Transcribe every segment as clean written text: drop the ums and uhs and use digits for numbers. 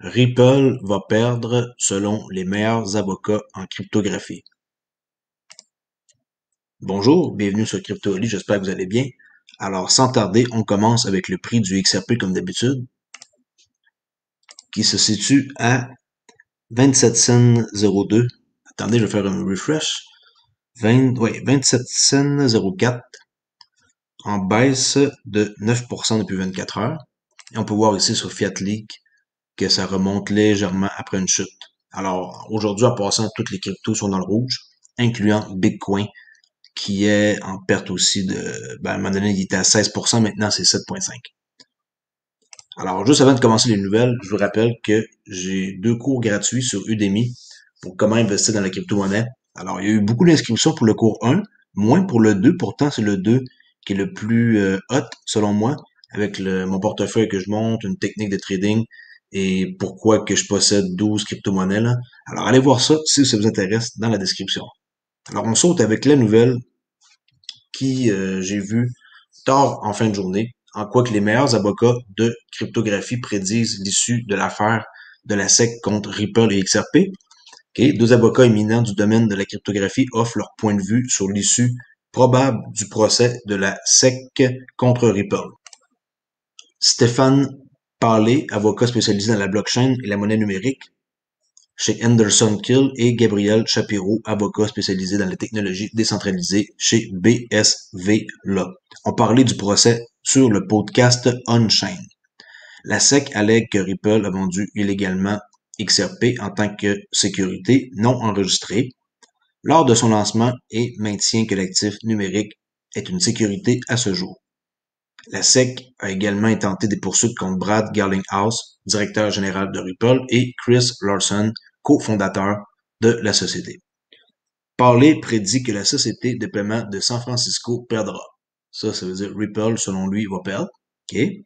Ripple va perdre selon les meilleurs avocats en cryptographie. Bonjour, bienvenue sur CryptoLy, j'espère que vous allez bien. Alors sans tarder, on commence avec le prix du XRP comme d'habitude, qui se situe à 27,02. Attendez, je vais faire un refresh. 27,04 en baisse de 9% depuis 24 heures. Et on peut voir ici sur FiatLeak que ça remonte légèrement après une chute. Alors aujourd'hui, en passant, toutes les cryptos sont dans le rouge, incluant Bitcoin, qui est en perte aussi de... à un moment donné, il était à 16%, maintenant c'est 7,5%. Alors, juste avant de commencer les nouvelles, je vous rappelle que j'ai deux cours gratuits sur Udemy pour comment investir dans la crypto-monnaie. Alors, il y a eu beaucoup d'inscriptions pour le cours 1, moins pour le 2. Pourtant, c'est le 2 qui est le plus hot, selon moi, avec mon portefeuille que je monte, une technique de trading et pourquoi que je possède 12 crypto-monnaies. Alors, allez voir ça si ça vous intéresse dans la description. Alors, on saute avec la nouvelle qui j'ai vue tard en fin de journée, en quoi que les meilleurs avocats de cryptographie prédisent l'issue de l'affaire de la SEC contre Ripple et XRP. Okay. Deux avocats éminents du domaine de la cryptographie offrent leur point de vue sur l'issue probable du procès de la SEC contre Ripple. Stéphane Parler, avocat spécialisé dans la blockchain et la monnaie numérique, chez Anderson Kill, et Gabriel Shapiro, avocat spécialisé dans les technologies décentralisées chez BSVLA, ont parlé du procès sur le podcast OnChain. La SEC allègue que Ripple a vendu illégalement XRP en tant que sécurité non enregistrée lors de son lancement et maintient que l'actif numérique est une sécurité à ce jour. La SEC a également intenté des poursuites contre Brad Garlinghouse, directeur général de Ripple, et Chris Larsen, cofondateur de la société. Parler prédit que la société de paiement de San Francisco perdra. Ça veut dire Ripple, selon lui, va perdre. Okay.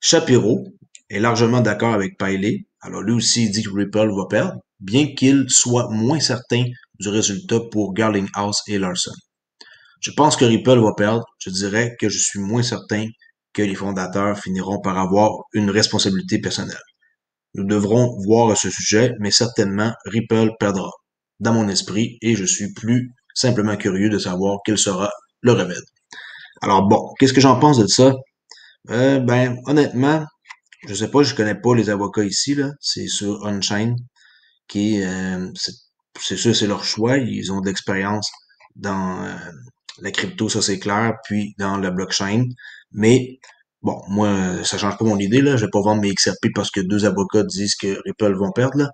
Shapiro est largement d'accord avec Parler. Alors lui aussi, il dit que Ripple va perdre, bien qu'il soit moins certain du résultat pour Garlinghouse et Larsen. Je pense que Ripple va perdre. Je dirais que je suis moins certain que les fondateurs finiront par avoir une responsabilité personnelle. Nous devrons voir à ce sujet, mais certainement Ripple perdra dans mon esprit et je suis plus simplement curieux de savoir quel sera le remède. Alors bon, qu'est-ce que j'en pense de ça? Honnêtement, je sais pas, je connais pas les avocats ici, là. C'est sur OnChain qui, c'est sûr, c'est leur choix. Ils ont de l'expérience dans la crypto, ça c'est clair, puis dans la blockchain. Mais bon, moi, ça change pas mon idée, là. Je vais pas vendre mes XRP parce que deux avocats disent que Ripple vont perdre, là.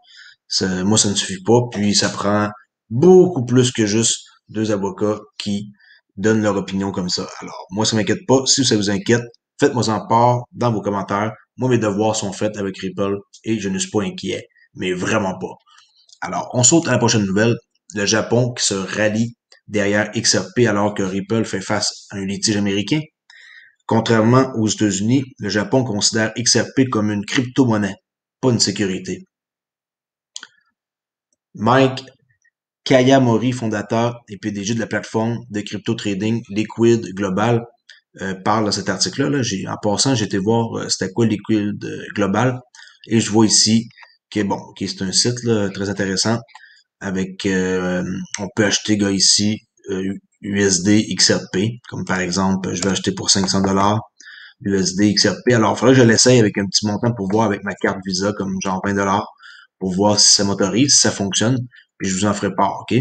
Ça, moi, ça ne suffit pas. Puis ça prend beaucoup plus que juste deux avocats qui donnent leur opinion comme ça. Alors, moi, ça m'inquiète pas. Si ça vous inquiète, faites-moi en part dans vos commentaires. Moi, mes devoirs sont faits avec Ripple et je ne suis pas inquiet, mais vraiment pas. Alors, on saute à la prochaine nouvelle. Le Japon qui se rallie derrière XRP alors que Ripple fait face à un litige américain. Contrairement aux États-Unis, le Japon considère XRP comme une crypto-monnaie, pas une sécurité. Mike Kayamori, fondateur et PDG de la plateforme de crypto-trading Liquid Global, parle dans cet article-là. En passant, j'ai été voir c'était quoi Liquid Global et je vois ici que c'est un site là, très intéressant avec on peut acheter ici USD XRP, comme par exemple je vais acheter pour 500$ USD XRP. Alors il faudrait que je l'essaye avec un petit montant pour voir avec ma carte Visa comme genre 20$ pour voir si ça m'autorise, si ça fonctionne, puis je vous en ferai part, ok?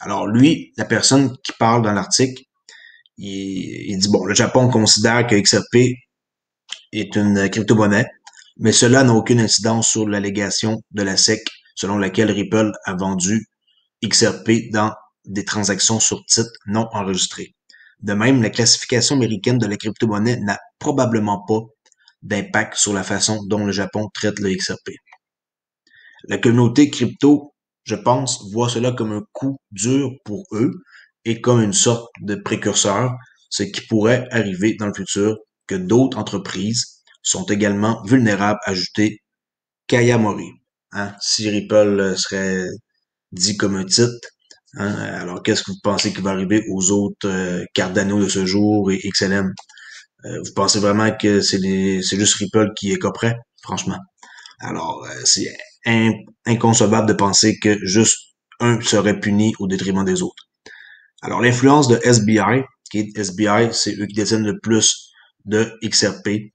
Alors lui, la personne qui parle dans l'article, il dit, bon, le Japon considère que XRP est une crypto-monnaie, mais cela n'a aucune incidence sur l'allégation de la SEC selon laquelle Ripple a vendu XRP dans des transactions sur titres non enregistrées. De même, la classification américaine de la crypto-monnaie n'a probablement pas d'impact sur la façon dont le Japon traite le XRP. La communauté crypto, je pense, voit cela comme un coup dur pour eux, et comme une sorte de précurseur, ce qui pourrait arriver dans le futur, que d'autres entreprises sont également vulnérables, ajouté Kayamori. Hein? Si Ripple serait dit comme un titre, hein? Alors qu'est-ce que vous pensez qui va arriver aux autres Cardano de ce jour et XLM? Vous pensez vraiment que c'est juste Ripple qui écoperait? Franchement. Alors, c'est inconcevable de penser que juste un serait puni au détriment des autres. Alors, l'influence de SBI, qui est SBI, c'est eux qui détiennent le plus de XRP.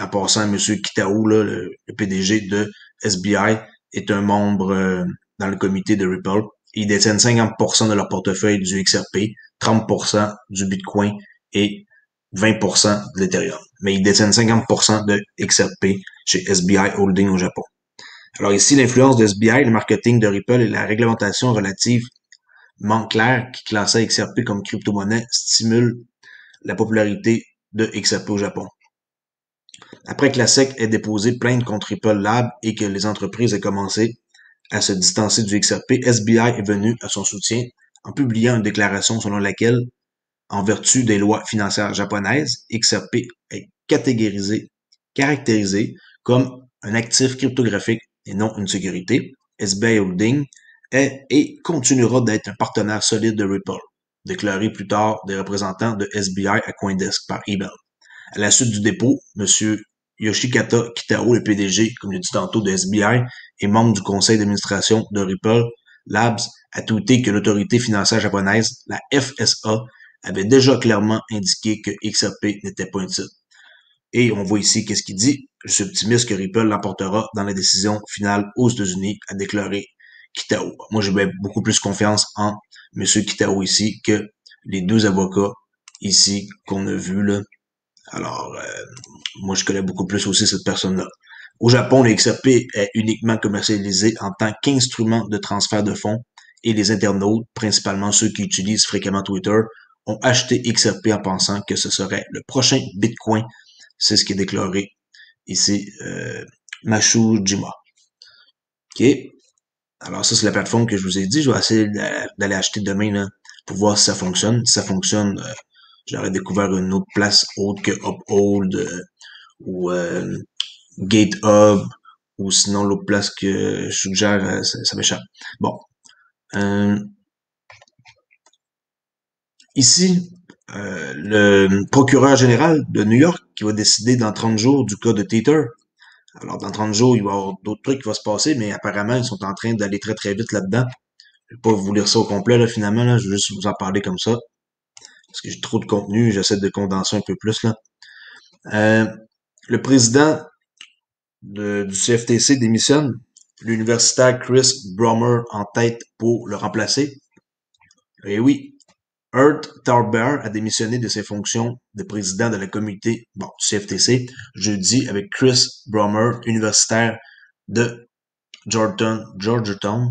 En passant, M. Kitao, là, le PDG de SBI, est un membre dans le comité de Ripple. Ils détiennent 50% de leur portefeuille du XRP, 30% du Bitcoin et 20% de l'Ethereum. Mais ils détiennent 50% de XRP chez SBI Holding au Japon. Alors ici, l'influence de SBI, le marketing de Ripple et la réglementation relativement claire qui classait XRP comme crypto-monnaie stimule la popularité de XRP au Japon. Après que la SEC ait déposé plainte contre Ripple Labs et que les entreprises aient commencé à se distancer du XRP, SBI est venu à son soutien en publiant une déclaration selon laquelle, en vertu des lois financières japonaises, XRP est caractérisé comme un actif cryptographique et non une sécurité. SBI Holding est et continuera d'être un partenaire solide de Ripple, déclaré plus tard des représentants de SBI à CoinDesk par email. À la suite du dépôt, M. Yoshikata Kitao, le PDG, comme je l'ai dit tantôt, de SBI et membre du conseil d'administration de Ripple Labs, a tweeté que l'autorité financière japonaise, la FSA, avait déjà clairement indiqué que XRP n'était pas un titre. Et on voit ici qu'est-ce qu'il dit. Je suis optimiste que Ripple l'emportera dans la décision finale aux États-Unis, a déclaré Kitao. Moi, j'ai beaucoup plus confiance en M. Kitao ici que les deux avocats ici qu'on a vus là. Alors, moi, je connais beaucoup plus aussi cette personne-là. Au Japon, le XRP est uniquement commercialisé en tant qu'instrument de transfert de fonds et les internautes, principalement ceux qui utilisent fréquemment Twitter, ont acheté XRP en pensant que ce serait le prochain Bitcoin. C'est ce qui est déclaré ici, Mashujima. OK. Alors, ça, c'est la plateforme que je vous ai dit. Je vais essayer d'aller acheter demain là, pour voir si ça fonctionne. Si ça fonctionne... j'aurais découvert une autre place autre que Uphold ou GateHub ou sinon l'autre place que je suggère, ça m'échappe. Bon. Ici, le procureur général de New York qui va décider dans 30 jours du cas de Twitter. Alors, dans 30 jours, il va y avoir d'autres trucs qui vont se passer, mais apparemment, ils sont en train d'aller très très vite là-dedans. Je ne vais pas vous lire ça au complet, là, finalement. Là, je vais juste vous en parler comme ça. Parce que j'ai trop de contenu, j'essaie de condenser un peu plus là. Le président du CFTC démissionne, l'universitaire Chris Brummer en tête pour le remplacer. Et oui, Art Tarber a démissionné de ses fonctions de président de la communauté CFTC jeudi avec Chris Brummer, universitaire de Georgetown,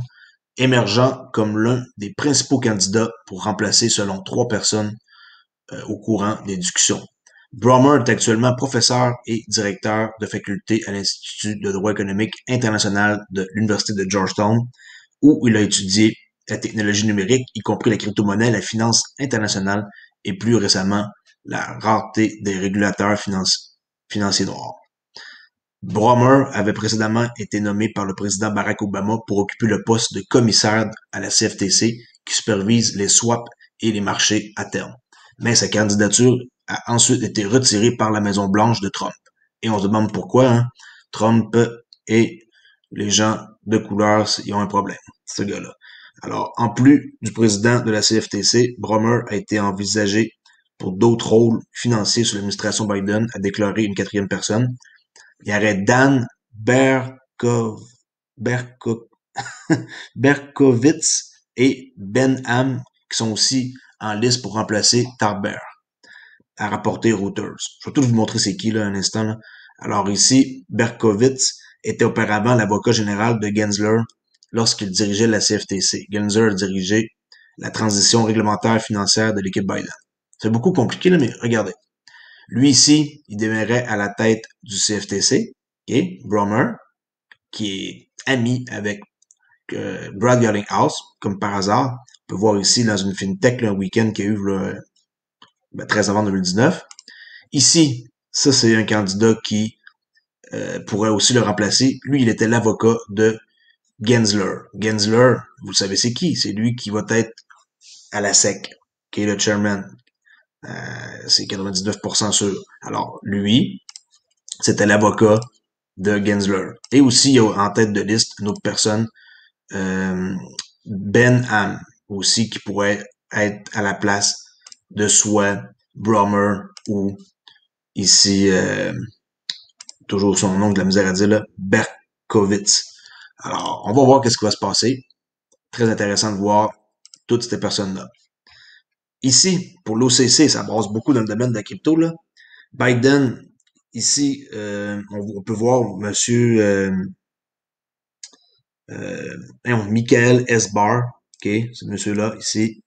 émergent comme l'un des principaux candidats pour remplacer selon trois personnes au courant des discussions. Brummer est actuellement professeur et directeur de faculté à l'Institut de droit économique international de l'Université de Georgetown, où il a étudié la technologie numérique, y compris la crypto-monnaie, la finance internationale et plus récemment la rareté des régulateurs financiers noirs. Brummer avait précédemment été nommé par le président Barack Obama pour occuper le poste de commissaire à la CFTC qui supervise les swaps et les marchés à terme. Mais sa candidature a ensuite été retirée par la Maison-Blanche de Trump. Et on se demande pourquoi, hein? Trump et les gens de couleur, ils ont un problème, ce gars-là. Alors, en plus du président de la CFTC, Brummer a été envisagé pour d'autres rôles financiers sous l'administration Biden, a déclaré une quatrième personne. Il y aurait Dan Berkovitz et Behnam qui sont aussi en liste pour remplacer Tarber, à rapporter Reuters. Je vais tout vous montrer c'est qui là un instant. Là. Alors ici, Berkovitz était auparavant l'avocat général de Gensler lorsqu'il dirigeait la CFTC. Gensler dirigeait la transition réglementaire financière de l'équipe Biden. C'est beaucoup compliqué là, mais regardez. Lui ici, il demeurait à la tête du CFTC, okay? Brummer, qui est ami avec Brad Garlinghouse, comme par hasard. On peut voir ici dans une fintech là, un week-end qu'il y a eu le 13 novembre 2019. Ici, ça c'est un candidat qui pourrait aussi le remplacer. Lui, il était l'avocat de Gensler. Gensler, vous le savez c'est qui? C'est lui qui va être à la SEC, qui est le chairman. C'est 99% sûr. Alors, lui, c'était l'avocat de Gensler. Et aussi, il y a en tête de liste une autre personne, Behnam, aussi, qui pourrait être à la place de soit Brummer ou ici, toujours son nom de la misère à dire, là, Berkovitz. Alors, on va voir qu'est-ce qui va se passer. Très intéressant de voir toutes ces personnes-là. Ici, pour l'OCC, ça brasse beaucoup dans le domaine de la crypto, là. Biden, ici, on peut voir monsieur Michael Esbar, ok, ce monsieur-là, ici.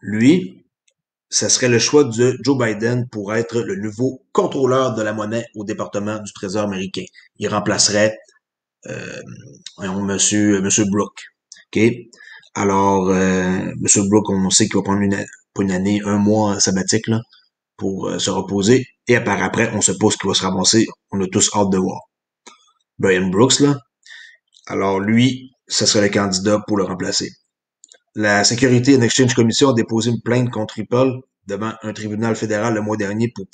Lui, ça serait le choix de Joe Biden pour être le nouveau contrôleur de la monnaie au département du Trésor américain. Il remplacerait monsieur Brooks, ok. Alors, monsieur Brooks, on sait qu'il va prendre une année, un mois sabbatique, là, pour se reposer. Et par après, on suppose qu'il va se ramasser. On a tous hâte de voir. Brian Brooks, là. Alors, lui, ce serait le candidat pour le remplacer. La Security and Exchange Commission a déposé une plainte contre Ripple devant un tribunal fédéral le mois dernier pour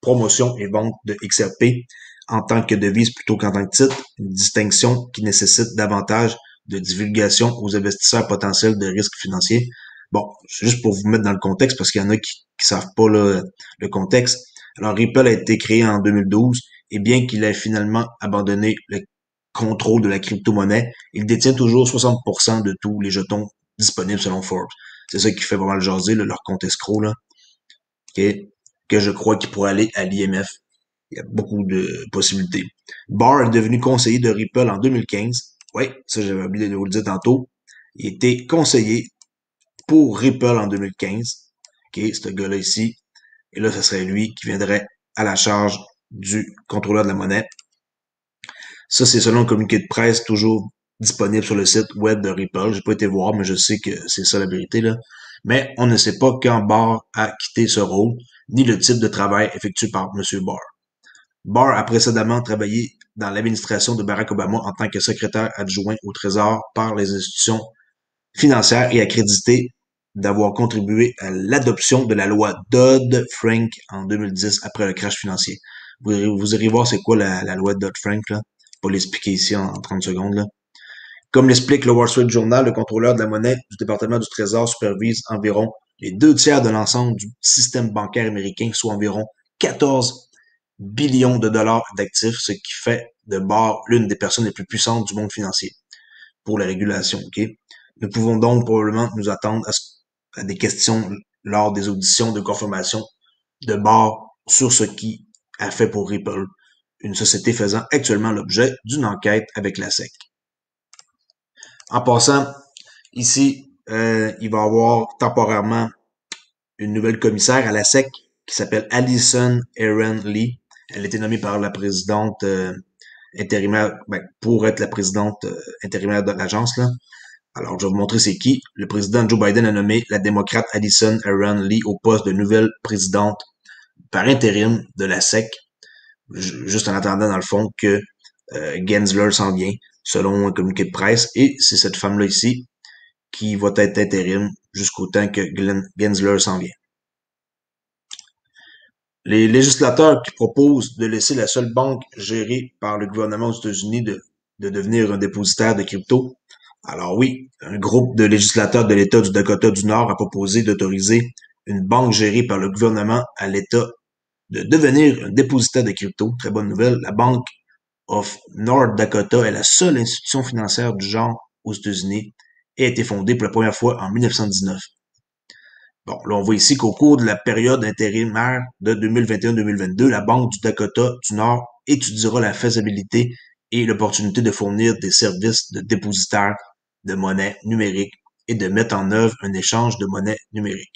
promotion et vente de XRP en tant que devise plutôt qu'en tant que titre, une distinction qui nécessite davantage de divulgation aux investisseurs potentiels de risques financiers. Bon, c'est juste pour vous mettre dans le contexte parce qu'il y en a qui ne savent pas le contexte. Alors, Ripple a été créé en 2012 et bien qu'il ait finalement abandonné le contrôle de la crypto-monnaie, il détient toujours 60% de tous les jetons disponibles selon Forbes. C'est ça qui fait vraiment le jaser, là, leur compte escroc, là, que je crois qu'il pourrait aller à l'IMF. Il y a beaucoup de possibilités. Barr est devenu conseiller de Ripple en 2015. Oui, ça j'avais oublié de vous le dire tantôt. Il était conseiller pour Ripple en 2015. Ok, ce gars-là ici. Et là, ce serait lui qui viendrait à la charge du contrôleur de la monnaie. Ça, c'est selon le communiqué de presse toujours disponible sur le site web de Ripple. J'ai pas été voir, mais je sais que c'est ça la vérité, là. Mais on ne sait pas quand Barr a quitté ce rôle, ni le type de travail effectué par M. Barr. Barr a précédemment travaillé dans l'administration de Barack Obama en tant que secrétaire adjoint au Trésor par les institutions financières et accrédité d'avoir contribué à l'adoption de la loi Dodd-Frank en 2010 après le crash financier. Vous irez voir c'est quoi la loi Dodd-Frank, là. Je vais l'expliquer ici en 30 secondes, là. Comme l'explique le Wall Street Journal, le contrôleur de la monnaie du département du Trésor supervise environ les 2/3 de l'ensemble du système bancaire américain, soit environ 14 billions de dollars d'actifs, ce qui fait de Barr l'une des personnes les plus puissantes du monde financier pour la régulation. Okay? Nous pouvons donc probablement nous attendre à des questions lors des auditions de confirmation de Barr sur ce qui a fait pour Ripple, une société faisant actuellement l'objet d'une enquête avec la SEC. En passant, ici, il va y avoir temporairement une nouvelle commissaire à la SEC qui s'appelle Allison Herren Lee. Elle a été nommée par la présidente intérimaire, pour être la présidente intérimaire de l'agence, là. Alors, je vais vous montrer c'est qui. Le président Joe Biden a nommé la démocrate Allison Herren Lee au poste de nouvelle présidente par intérim de la SEC, juste en attendant, dans le fond, que Gensler s'en vient, selon un communiqué de presse. Et c'est cette femme-là ici qui va être intérim jusqu'au temps que Gensler s'en vient. Les législateurs qui proposent de laisser la seule banque gérée par le gouvernement aux États-Unis de devenir un dépositaire de crypto. Alors oui, un groupe de législateurs de l'État du Dakota du Nord a proposé d'autoriser une banque gérée par le gouvernement à l'État de devenir un dépositaire de crypto. Très bonne nouvelle, la Bank of North Dakota est la seule institution financière du genre aux États-Unis et a été fondée pour la première fois en 1919. Bon, là, on voit ici qu'au cours de la période intérimaire de 2021-2022, la Banque du Dakota du Nord étudiera la faisabilité et l'opportunité de fournir des services de dépositaire de monnaie numérique et de mettre en œuvre un échange de monnaie numérique.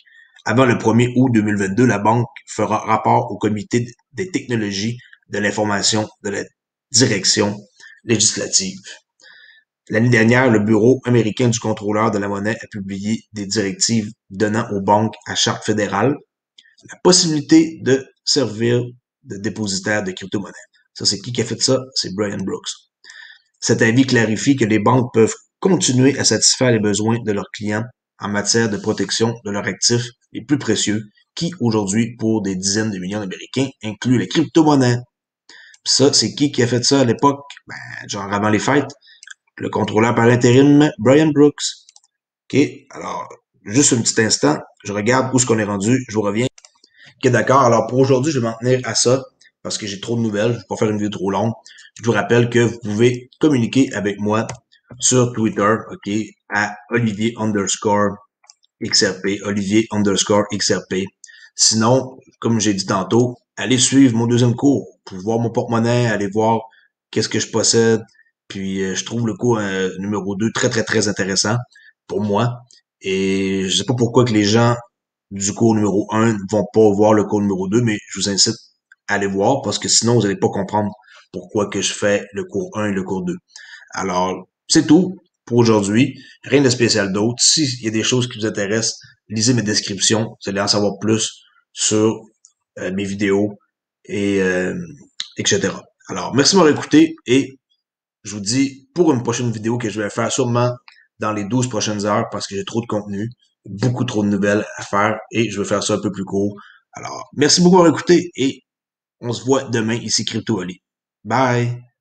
Avant le 1er août 2022, la Banque fera rapport au Comité des technologies de l'information de la direction législative. L'année dernière, le Bureau américain du contrôleur de la monnaie a publié des directives donnant aux banques à charte fédérale la possibilité de servir de dépositaire de crypto-monnaie. Ça, c'est qui a fait ça? C'est Brian Brooks. Cet avis clarifie que les banques peuvent continuer à satisfaire les besoins de leurs clients en matière de protection de leurs actifs les plus précieux qui, aujourd'hui, pour des dizaines de millions d'Américains, incluent les crypto-monnaies. Ça, c'est qui a fait ça à l'époque? Ben, genre avant les fêtes, le contrôleur par intérim, Brian Brooks. OK, alors, juste un petit instant, je regarde où est-ce qu'on est rendu, je vous reviens. OK, d'accord, alors pour aujourd'hui, je vais m'en tenir à ça, parce que j'ai trop de nouvelles, je ne vais pas faire une vidéo trop longue. Je vous rappelle que vous pouvez communiquer avec moi sur Twitter, OK, à Olivier_XRP, Olivier_XRP. Sinon, comme j'ai dit tantôt, allez suivre mon deuxième cours pour voir mon porte-monnaie, allez voir qu'est-ce que je possède. Puis, je trouve le cours numéro 2 très, très, très intéressant pour moi. Et je sais pas pourquoi que les gens du cours numéro 1 ne vont pas voir le cours numéro 2, mais je vous incite à aller voir parce que sinon, vous n'allez pas comprendre pourquoi que je fais le cours 1 et le cours 2. Alors, c'est tout pour aujourd'hui. Rien de spécial d'autre. S'il y a des choses qui vous intéressent, lisez mes descriptions. Vous allez en savoir plus sur mes vidéos et etc. Alors, merci de m'avoir écouté et je vous dis pour une prochaine vidéo que je vais faire sûrement dans les 12 prochaines heures parce que j'ai trop de contenu, beaucoup trop de nouvelles à faire et je vais faire ça un peu plus court. Alors, merci beaucoup d'avoir écouté et on se voit demain ici Crypto Ali. Bye!